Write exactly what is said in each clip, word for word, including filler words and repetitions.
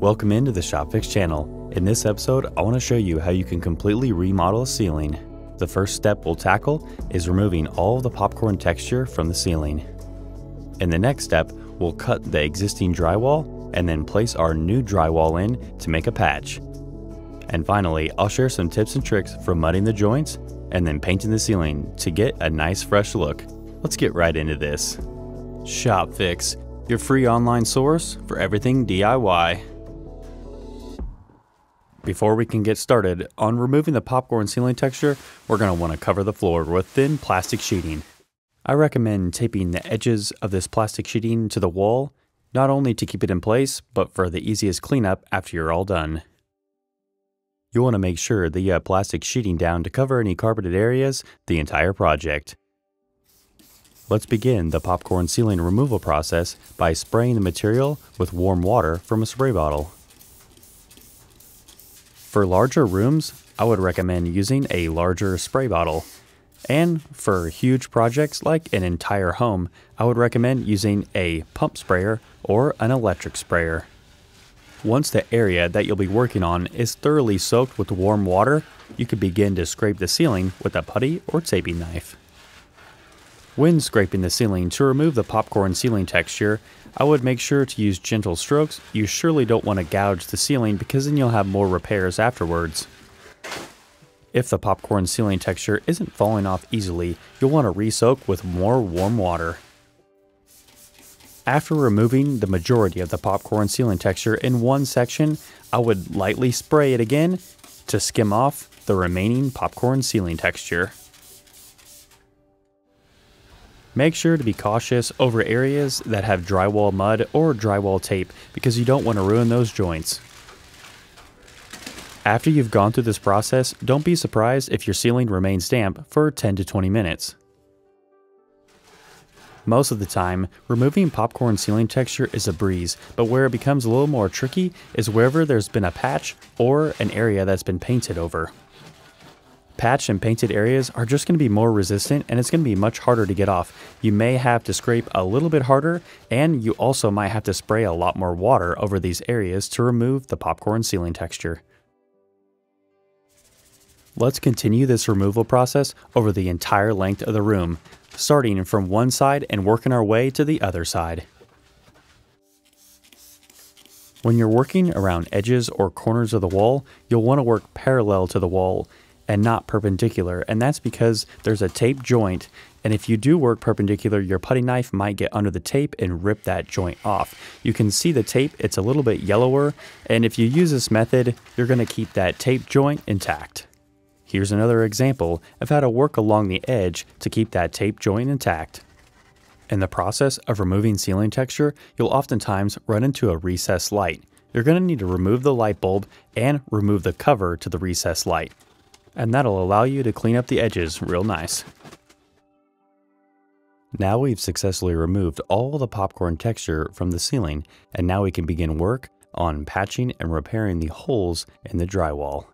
Welcome into the ShopFix channel. In this episode, I want to show you how you can completely remodel a ceiling. The first step we'll tackle is removing all of the popcorn texture from the ceiling. In the next step, we'll cut the existing drywall and then place our new drywall in to make a patch. And finally, I'll share some tips and tricks for mudding the joints and then painting the ceiling to get a nice fresh look. Let's get right into this. ShopFix, your free online source for everything D I Y. Before we can get started on removing the popcorn ceiling texture, we're going to want to cover the floor with thin plastic sheeting. I recommend taping the edges of this plastic sheeting to the wall, not only to keep it in place, but for the easiest cleanup after you're all done. You'll want to make sure that you have plastic sheeting down to cover any carpeted areas the entire project. Let's begin the popcorn ceiling removal process by spraying the material with warm water from a spray bottle. For larger rooms, I would recommend using a larger spray bottle. And for huge projects like an entire home, I would recommend using a pump sprayer or an electric sprayer. Once the area that you'll be working on is thoroughly soaked with warm water, you can begin to scrape the ceiling with a putty or taping knife. When scraping the ceiling to remove the popcorn ceiling texture, I would make sure to use gentle strokes. You surely don't want to gouge the ceiling because then you'll have more repairs afterwards. If the popcorn ceiling texture isn't falling off easily, you'll want to re-soak with more warm water. After removing the majority of the popcorn ceiling texture in one section, I would lightly spray it again to skim off the remaining popcorn ceiling texture. Make sure to be cautious over areas that have drywall mud or drywall tape because you don't want to ruin those joints. After you've gone through this process, don't be surprised if your ceiling remains damp for ten to twenty minutes. Most of the time, removing popcorn ceiling texture is a breeze, but where it becomes a little more tricky is wherever there's been a patch or an area that's been painted over. Patched and painted areas are just going to be more resistant and it's going to be much harder to get off. You may have to scrape a little bit harder and you also might have to spray a lot more water over these areas to remove the popcorn ceiling texture. Let's continue this removal process over the entire length of the room, starting from one side and working our way to the other side. When you're working around edges or corners of the wall, you'll want to work parallel to the wall and not perpendicular, and that's because there's a tape joint, and if you do work perpendicular, your putty knife might get under the tape and rip that joint off. You can see the tape, it's a little bit yellower, and if you use this method, you're going to keep that tape joint intact. Here's another example of how to work along the edge to keep that tape joint intact. In the process of removing ceiling texture, you'll oftentimes run into a recessed light. You're going to need to remove the light bulb and remove the cover to the recessed light. And that'll allow you to clean up the edges real nice. Now we've successfully removed all the popcorn texture from the ceiling, and now we can begin work on patching and repairing the holes in the drywall.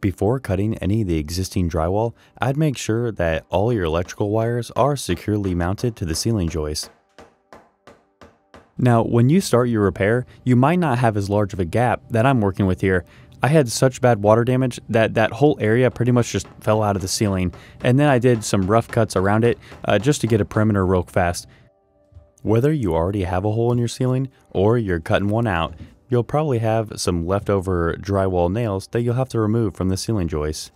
Before cutting any of the existing drywall, I'd make sure that all your electrical wires are securely mounted to the ceiling joist. Now, when you start your repair, you might not have as large of a gap that I'm working with here. I had such bad water damage that that whole area pretty much just fell out of the ceiling. And then I did some rough cuts around it uh, just to get a perimeter real fast. Whether you already have a hole in your ceiling or you're cutting one out, you'll probably have some leftover drywall nails that you'll have to remove from the ceiling joist.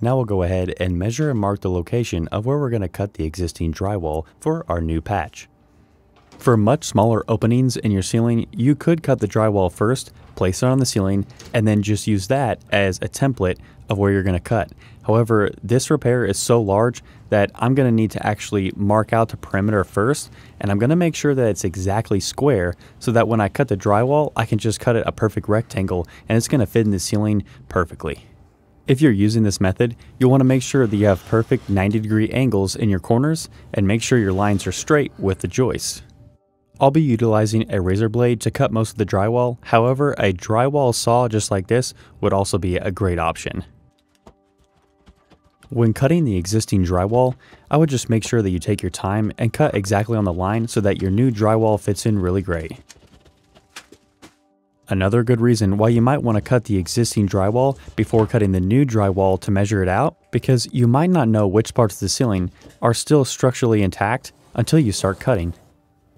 Now we'll go ahead and measure and mark the location of where we're going to cut the existing drywall for our new patch. For much smaller openings in your ceiling, you could cut the drywall first, place it on the ceiling, and then just use that as a template of where you're going to cut. However, this repair is so large that I'm going to need to actually mark out the perimeter first, and I'm going to make sure that it's exactly square so that when I cut the drywall, I can just cut it a perfect rectangle and it's going to fit in the ceiling perfectly. If you're using this method, you'll want to make sure that you have perfect ninety degree angles in your corners and make sure your lines are straight with the joists. I'll be utilizing a razor blade to cut most of the drywall, however, a drywall saw just like this would also be a great option. When cutting the existing drywall, I would just make sure that you take your time and cut exactly on the line so that your new drywall fits in really great. Another good reason why you might want to cut the existing drywall before cutting the new drywall to measure it out, because you might not know which parts of the ceiling are still structurally intact until you start cutting.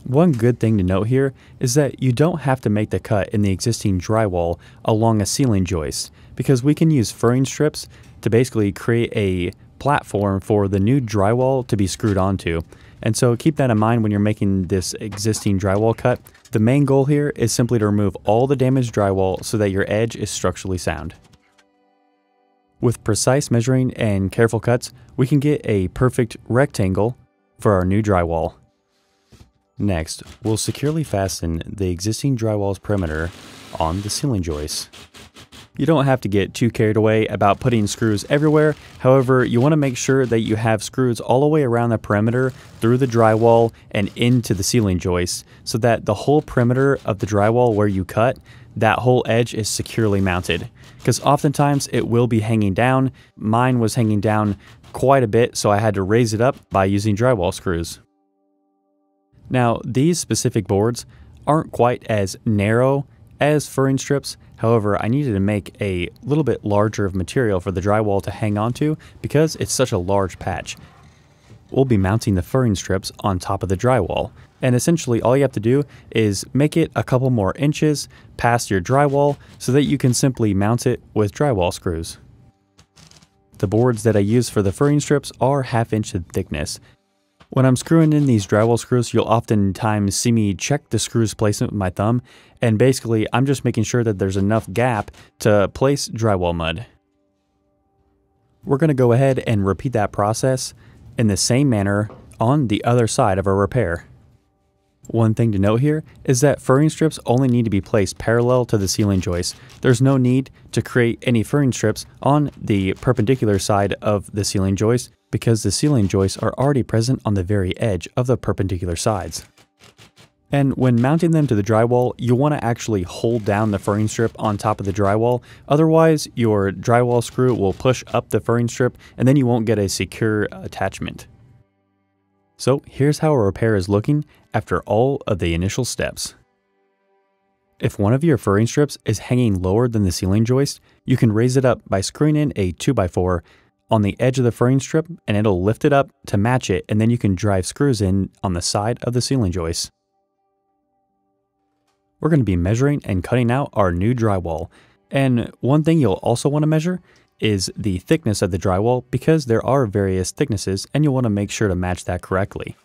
One good thing to note here is that you don't have to make the cut in the existing drywall along a ceiling joist, because we can use furring strips to basically create a platform for the new drywall to be screwed onto. And so keep that in mind when you're making this existing drywall cut. The main goal here is simply to remove all the damaged drywall so that your edge is structurally sound. With precise measuring and careful cuts, we can get a perfect rectangle for our new drywall. Next, we'll securely fasten the existing drywall's perimeter on the ceiling joist. You don't have to get too carried away about putting screws everywhere. However, you want to make sure that you have screws all the way around the perimeter through the drywall and into the ceiling joist so that the whole perimeter of the drywall where you cut, that whole edge is securely mounted. Because oftentimes it will be hanging down. Mine was hanging down quite a bit, so I had to raise it up by using drywall screws. Now, these specific boards aren't quite as narrow as furring strips. However, I needed to make a little bit larger of material for the drywall to hang onto because it's such a large patch. We'll be mounting the furring strips on top of the drywall. And essentially all you have to do is make it a couple more inches past your drywall so that you can simply mount it with drywall screws. The boards that I use for the furring strips are half inch in thickness. When I'm screwing in these drywall screws, you'll oftentimes see me check the screws placement with my thumb, and basically I'm just making sure that there's enough gap to place drywall mud. We're going to go ahead and repeat that process in the same manner on the other side of our repair. One thing to note here is that furring strips only need to be placed parallel to the ceiling joist. There's no need to create any furring strips on the perpendicular side of the ceiling joist, because the ceiling joists are already present on the very edge of the perpendicular sides. And when mounting them to the drywall, you want to actually hold down the furring strip on top of the drywall. Otherwise, your drywall screw will push up the furring strip and then you won't get a secure attachment. So here's how a repair is looking after all of the initial steps. If one of your furring strips is hanging lower than the ceiling joist, you can raise it up by screwing in a two by four on the edge of the furring strip, and it'll lift it up to match it, and then you can drive screws in on the side of the ceiling joist. We're going to be measuring and cutting out our new drywall. And one thing you'll also want to measure is the thickness of the drywall, because there are various thicknesses and you'll want to make sure to match that correctly.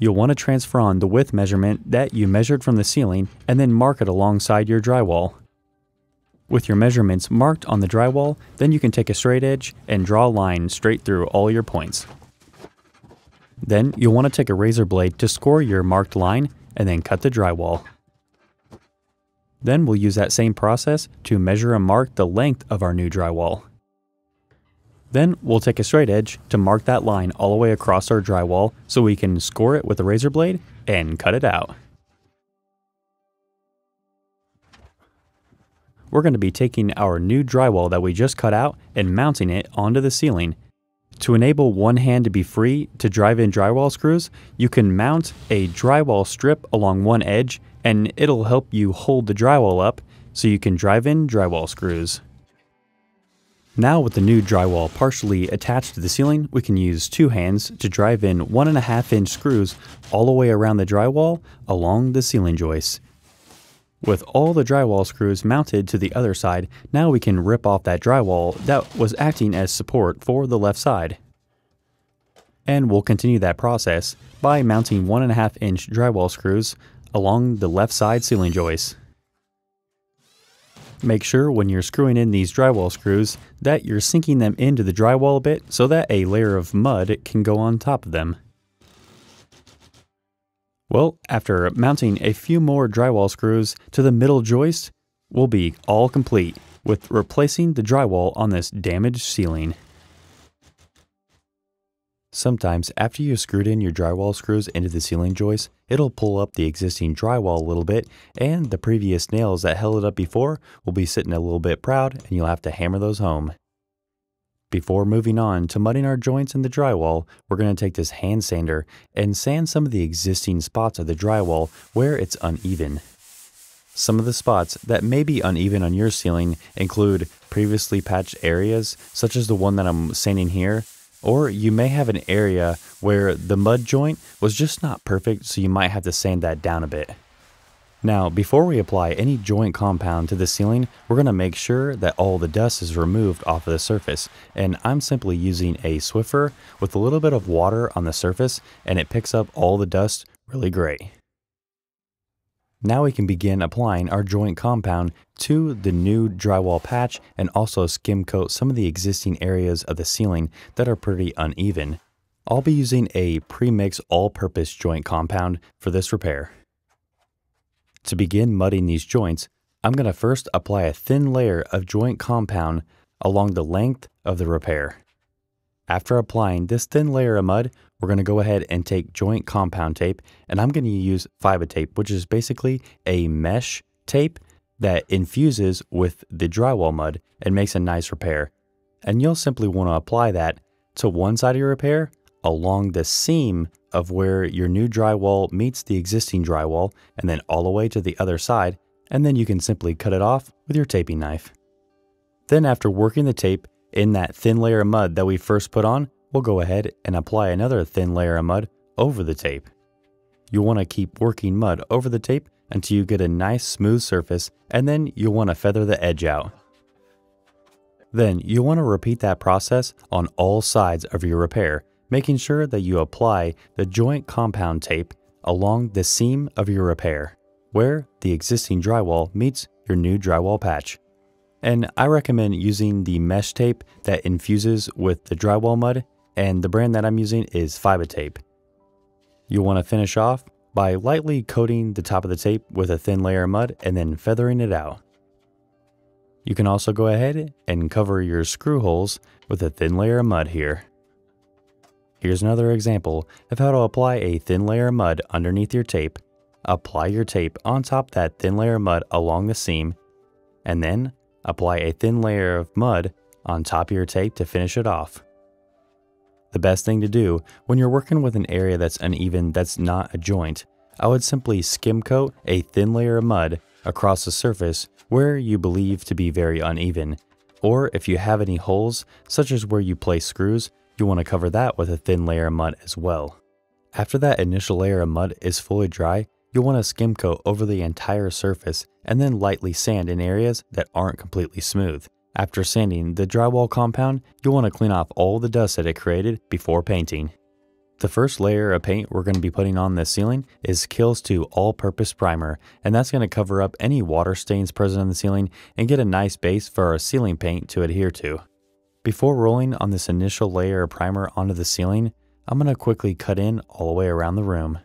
You'll want to transfer on the width measurement that you measured from the ceiling and then mark it alongside your drywall. With your measurements marked on the drywall, then you can take a straight edge and draw a line straight through all your points. Then you'll want to take a razor blade to score your marked line and then cut the drywall. Then we'll use that same process to measure and mark the length of our new drywall. Then we'll take a straight edge to mark that line all the way across our drywall so we can score it with a razor blade and cut it out. We're going to be taking our new drywall that we just cut out and mounting it onto the ceiling. To enable one hand to be free to drive in drywall screws, you can mount a drywall strip along one edge and it'll help you hold the drywall up so you can drive in drywall screws. Now with the new drywall partially attached to the ceiling, we can use two hands to drive in one and a half inch screws all the way around the drywall along the ceiling joist. With all the drywall screws mounted to the other side, now we can rip off that drywall that was acting as support for the left side. And we'll continue that process by mounting one and a half inch drywall screws along the left side ceiling joist. Make sure when you're screwing in these drywall screws that you're sinking them into the drywall a bit so that a layer of mud can go on top of them. Well, after mounting a few more drywall screws to the middle joist, we'll be all complete with replacing the drywall on this damaged ceiling. Sometimes after you've screwed in your drywall screws into the ceiling joist, it'll pull up the existing drywall a little bit, and the previous nails that held it up before will be sitting a little bit proud and you'll have to hammer those home. Before moving on to mudding our joints in the drywall, we're going to take this hand sander and sand some of the existing spots of the drywall where it's uneven. Some of the spots that may be uneven on your ceiling include previously patched areas, such as the one that I'm sanding here, or you may have an area where the mud joint was just not perfect, so you might have to sand that down a bit. Now, before we apply any joint compound to the ceiling, we're going to make sure that all the dust is removed off of the surface, and I'm simply using a Swiffer with a little bit of water on the surface, and it picks up all the dust really great. Now we can begin applying our joint compound to the new drywall patch and also skim coat some of the existing areas of the ceiling that are pretty uneven. I'll be using a pre-mix all-purpose joint compound for this repair. To begin mudding these joints, I'm going to first apply a thin layer of joint compound along the length of the repair. After applying this thin layer of mud, we're going to go ahead and take joint compound tape, and I'm going to use FibaTape, which is basically a mesh tape that infuses with the drywall mud and makes a nice repair. And you'll simply want to apply that to one side of your repair along the seam of where your new drywall meets the existing drywall, and then all the way to the other side, and then you can simply cut it off with your taping knife. Then after working the tape in that thin layer of mud that we first put on, we'll go ahead and apply another thin layer of mud over the tape. You'll want to keep working mud over the tape until you get a nice smooth surface, and then you'll want to feather the edge out. Then you'll want to repeat that process on all sides of your repair, making sure that you apply the joint compound tape along the seam of your repair, where the existing drywall meets your new drywall patch. And I recommend using the mesh tape that infuses with the drywall mud, and the brand that I'm using is FibaTape. You'll want to finish off by lightly coating the top of the tape with a thin layer of mud and then feathering it out. You can also go ahead and cover your screw holes with a thin layer of mud here. Here's another example of how to apply a thin layer of mud underneath your tape. Apply your tape on top of that thin layer of mud along the seam, and then apply a thin layer of mud on top of your tape to finish it off. The best thing to do when you're working with an area that's uneven that's not a joint, I would simply skim coat a thin layer of mud across the surface where you believe to be very uneven, or if you have any holes, such as where you place screws, you want to cover that with a thin layer of mud as well. After that initial layer of mud is fully dry, you'll want to skim coat over the entire surface and then lightly sand in areas that aren't completely smooth. After sanding the drywall compound, you'll want to clean off all the dust that it created before painting. The first layer of paint we're going to be putting on the ceiling is Kilz two all-purpose primer, and that's going to cover up any water stains present on the ceiling and get a nice base for our ceiling paint to adhere to. Before rolling on this initial layer of primer onto the ceiling, I'm going to quickly cut in all the way around the room.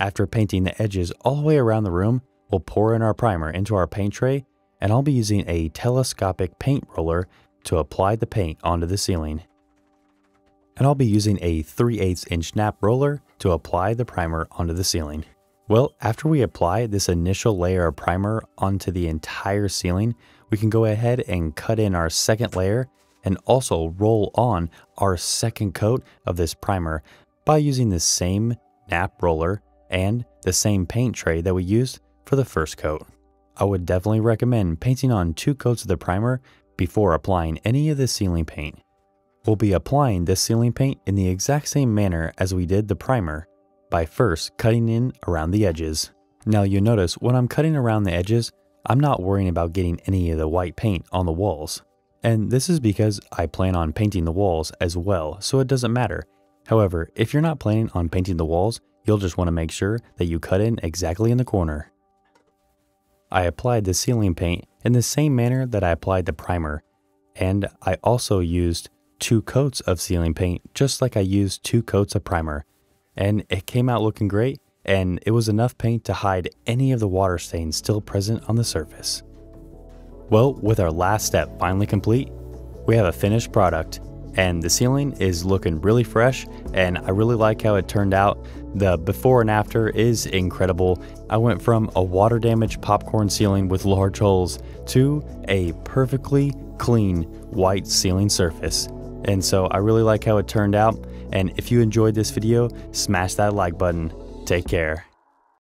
After painting the edges all the way around the room, we'll pour in our primer into our paint tray, and I'll be using a telescopic paint roller to apply the paint onto the ceiling. And I'll be using a three eighths inch nap roller to apply the primer onto the ceiling. Well, after we apply this initial layer of primer onto the entire ceiling, we can go ahead and cut in our second layer and also roll on our second coat of this primer by using the same nap roller and the same paint tray that we used for the first coat. I would definitely recommend painting on two coats of the primer before applying any of the ceiling paint. We'll be applying this ceiling paint in the exact same manner as we did the primer, by first cutting in around the edges. Now you'll notice when I'm cutting around the edges, I'm not worrying about getting any of the white paint on the walls. And this is because I plan on painting the walls as well, so it doesn't matter. However, if you're not planning on painting the walls, you'll just want to make sure that you cut in exactly in the corner. I applied the ceiling paint in the same manner that I applied the primer, and I also used two coats of ceiling paint just like I used two coats of primer, and it came out looking great, and it was enough paint to hide any of the water stains still present on the surface. Well, with our last step finally complete, we have a finished product, and the ceiling is looking really fresh, and I really like how it turned out. The before and after is incredible. I went from a water damaged popcorn ceiling with large holes to a perfectly clean white ceiling surface. And so I really like how it turned out. And if you enjoyed this video, smash that like button. Take care.